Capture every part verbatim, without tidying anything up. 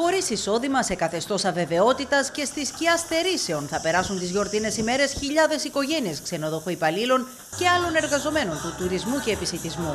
Χωρίς εισόδημα, σε καθεστώς αβεβαιότητας και στη σκιά στερήσεων θα περάσουν τις γιορτινές ημέρες χιλιάδες οικογένειες ξενοδοχοϊπαλλήλων και άλλων εργαζομένων του τουρισμού και επισιτισμού.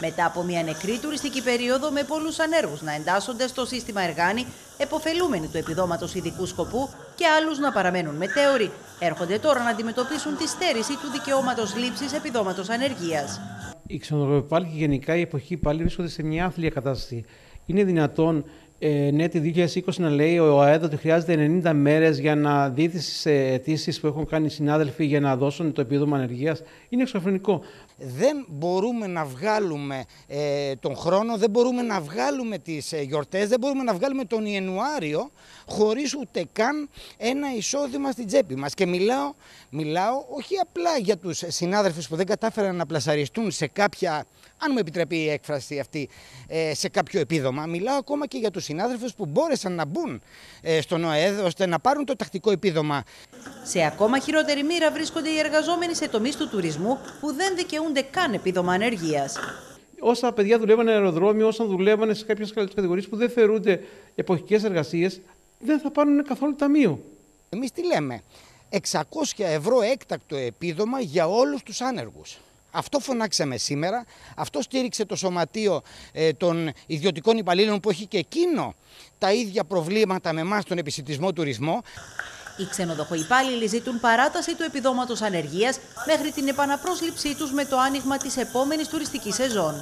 Μετά από μια νεκρή τουριστική περίοδο με πολλούς ανέργους να εντάσσονται στο σύστημα Εργάνη, εποφελούμενοι του επιδόματος ειδικού σκοπού, και άλλους να παραμένουν μετέωροι, έρχονται τώρα να αντιμετωπίσουν τη στέρηση του δικαιώματος λήψης επιδόματος ανεργίας. Οι ξενοδοχοϊπαλλήλοι και γενικά οι εποχικοί υπαλλήλοι βρίσκονται σε μια άθλια κατάσταση. Είναι δυνατόν Ε, ναι, τη δύο χιλιάδες είκοσι να λέει ο ΑΕΔ ότι χρειάζεται ενενήντα μέρες για να δει τις αιτήσεις που έχουν κάνει οι συνάδελφοι για να δώσουν το επίδομα ανεργίας. Είναι εξωφρενικό. Δεν μπορούμε να βγάλουμε ε, τον χρόνο, δεν μπορούμε να βγάλουμε τις ε, γιορτές, δεν μπορούμε να βγάλουμε τον Ιανουάριο χωρίς ούτε καν ένα εισόδημα στην τσέπη μας. Και μιλάω, μιλάω όχι απλά για τους συνάδελφους που δεν κατάφεραν να πλασαριστούν σε κάποια, αν μου επιτρέπει η έκφραση αυτή, ε, σε κάποιο επίδομα. Μιλάω ακόμα και για τους συνάδελφους που μπόρεσαν να μπουν ε, στον ΟΕΔ ώστε να πάρουν το τακτικό επίδομα. Σε ακόμα χειρότερη μοίρα βρίσκονται οι εργαζόμενοι σε τομείς του τουρισμού που δεν δικαιούνται καν επίδομα ανεργίας. Όσα παιδιά δουλεύανε αεροδρόμιο, όσα δουλεύανε σε κάποιες κατηγορίες που δεν θεωρούνται εποχικές εργασίες, δεν θα πάρουν καθόλου ταμείο. Εμείς τι λέμε, εξακόσια ευρώ έκτακτο επίδομα για όλους τους άνεργους. Αυτό φωνάξαμε σήμερα, αυτό στήριξε το Σωματείο ε, των Ιδιωτικών Υπαλλήλων που έχει και εκείνο τα ίδια προβλήματα με εμάς τον επισιτισμό-τουρισμό. Οι ξενοδοχοϊπάλληλοι ζητούν παράταση του επιδόματος ανεργίας μέχρι την επαναπρόσληψή τους με το άνοιγμα της επόμενης τουριστικής σεζόν.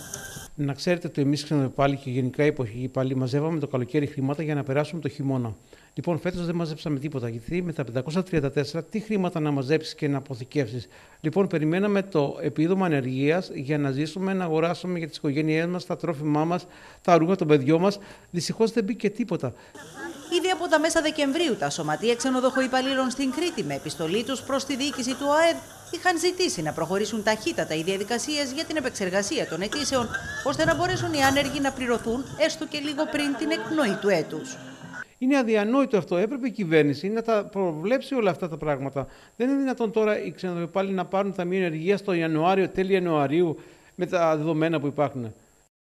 Να ξέρετε ότι εμείς ξενοδοχοϊπάλληλοι και γενικά οι εποχικοί υπάλληλοι μαζεύαμε το καλοκαίρι χρήματα για να περάσουμε το χειμώνα. Λοιπόν, φέτος δεν μαζέψαμε τίποτα, γιατί με τα πεντακόσια τριάντα τέσσερα τι χρήματα να μαζέψεις και να αποθηκεύσεις. Λοιπόν, περιμέναμε το επίδομα ανεργίας για να ζήσουμε, να αγοράσουμε για τις οικογένειές μας, τα τρόφιμά μας, τα ρούχα των παιδιών μας. Δυστυχώς δεν μπήκε τίποτα. Ήδη από τα μέσα Δεκεμβρίου, τα σωματεία ξενοδοχοϊπαλλήλων στην Κρήτη, με επιστολή τους προς τη διοίκηση του ΟΑΕΔ, είχαν ζητήσει να προχωρήσουν ταχύτατα οι διαδικασίες για την επεξεργασία των αιτήσεων, ώστε να μπορέσουν οι άνεργοι να πληρωθούν έστω και λίγο πριν την εκπνοή του έτους. Είναι αδιανόητο αυτό. Έπρεπε η κυβέρνηση να τα προβλέψει όλα αυτά τα πράγματα. Δεν είναι δυνατόν τώρα οι ξενοδοχοϊπάλληλοι να πάρουν ταμείο ενεργείας το Ιανουάριο, τέλη Ιανουαρίου, με τα δεδομένα που υπάρχουν.